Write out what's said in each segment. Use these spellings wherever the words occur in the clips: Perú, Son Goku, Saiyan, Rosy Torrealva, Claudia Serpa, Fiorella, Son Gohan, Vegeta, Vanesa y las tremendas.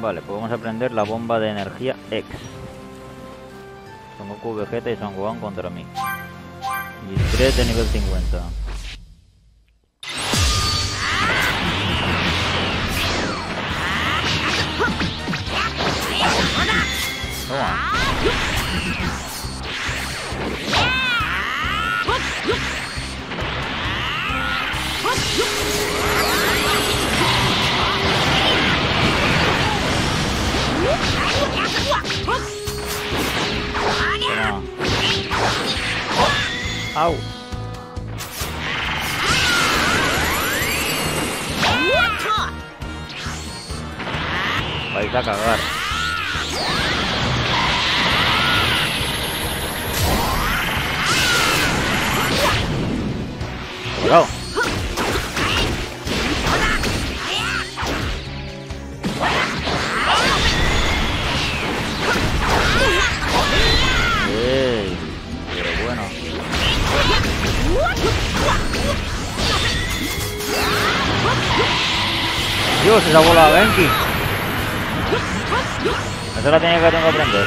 Vale, pues vamos a aprender la bomba de energía EX. Son Goku, Vegeta y Son Gohan contra mí. Y 3 de nivel 50. Au. Vais a cagar. Cuidado. Hey, pero bueno. Dios, esa bola de Benki. Esa la tengo que aprender.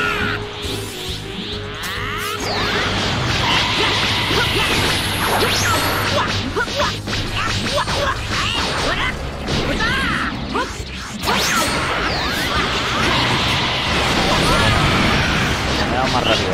Me va más rápido.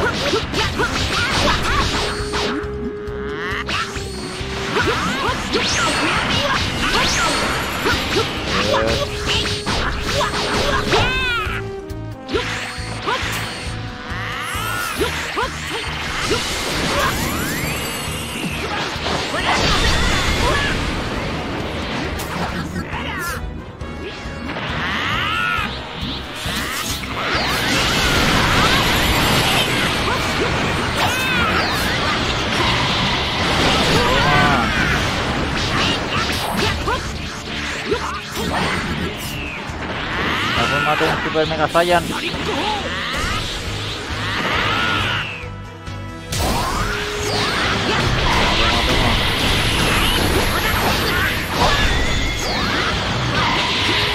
Mato un super mega Saiyan.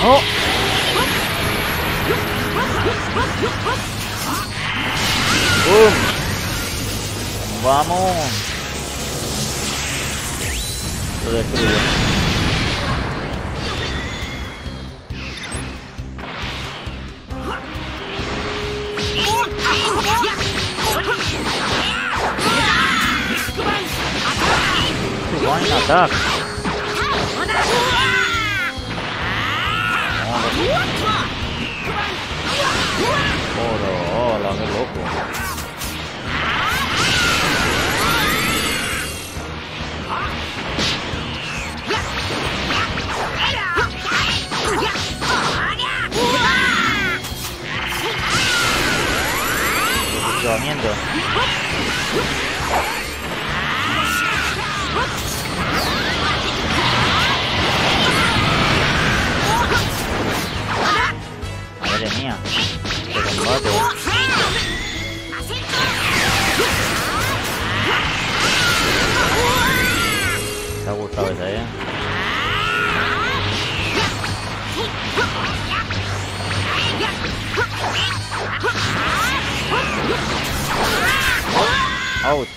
Oh. ¡Bum! ¡Vamos! Lo destruyo. One attack. Hola, qué loco. Equipamiento. Madre mía, qué combate. Te ha gustado esa, ¿eh? Out.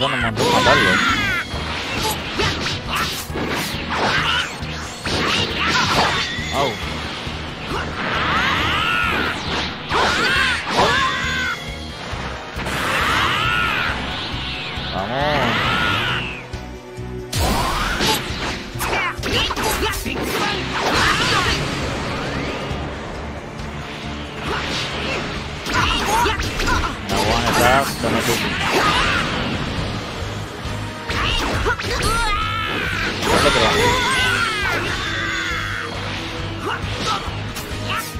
No me mandó a matarlo. Au. Vamos. No one attack, so no cooking.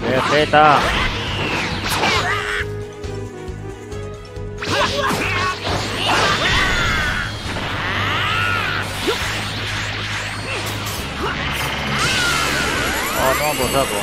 Vegeta. Vamos, vamos por saco.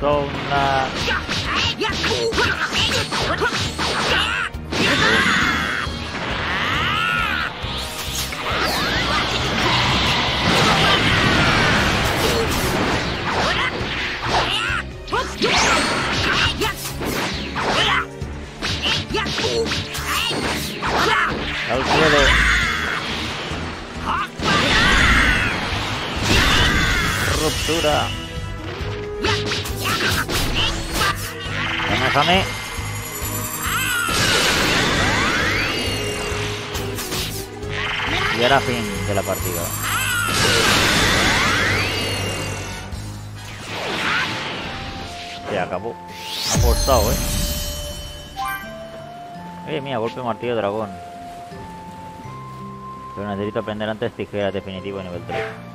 Toma. Toma. Al cielo. Ruptura. Vamos a mí. Y ahora fin de la partida. Se acabó. Ha forzado, Oye, mira, golpe martillo dragón. Pero necesito aprender antes tijera definitivo nivel 3.